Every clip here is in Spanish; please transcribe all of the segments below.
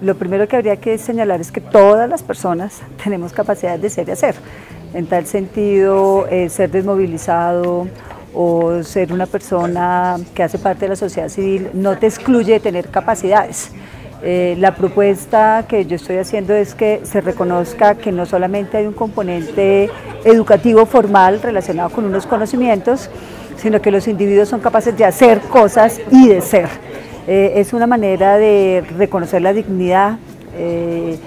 Lo primero que habría que señalar es que todas las personas tenemos capacidad de ser y hacer. En tal sentido, ser desmovilizado o ser una persona que hace parte de la sociedad civil no te excluye de tener capacidades. La propuesta que yo estoy haciendo es que se reconozca que no solamente hay un componente educativo formal relacionado con unos conocimientos, sino que los individuos son capaces de hacer cosas y de ser. Es una manera de reconocer la dignidad, de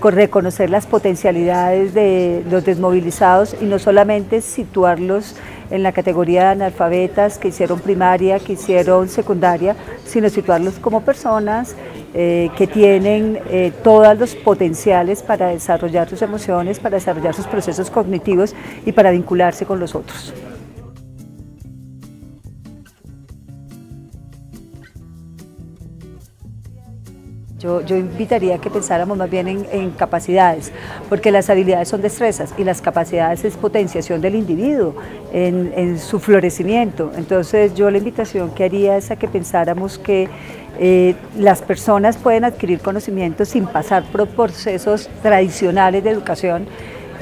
reconocer las potencialidades de los desmovilizados y no solamente situarlos en la categoría de analfabetas que hicieron primaria, que hicieron secundaria, sino situarlos como personas que tienen todos los potenciales para desarrollar sus emociones, para desarrollar sus procesos cognitivos y para vincularse con los otros. Yo invitaría a que pensáramos más bien en capacidades, porque las habilidades son destrezas y las capacidades es potenciación del individuo en su florecimiento. Entonces yo la invitación que haría es a que pensáramos que las personas pueden adquirir conocimientos sin pasar por procesos tradicionales de educación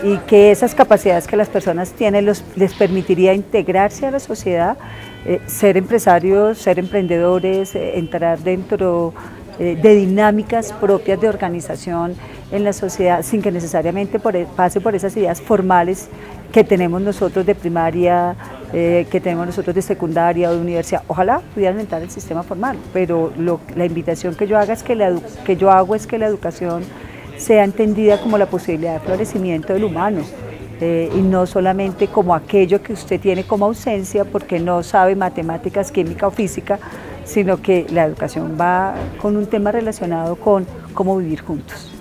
y que esas capacidades que las personas tienen les permitiría integrarse a la sociedad, ser empresarios, ser emprendedores, entrar dentro de dinámicas propias de organización en la sociedad, sin que necesariamente pase por esas ideas formales que tenemos nosotros de primaria, que tenemos nosotros de secundaria o de universidad. Ojalá pudieran entrar al sistema formal, pero la invitación que yo hago es que la educación sea entendida como la posibilidad de florecimiento del humano, y no solamente como aquello que usted tiene como ausencia porque no sabe matemáticas, química o física, sino que la educación va con un tema relacionado con cómo vivir juntos.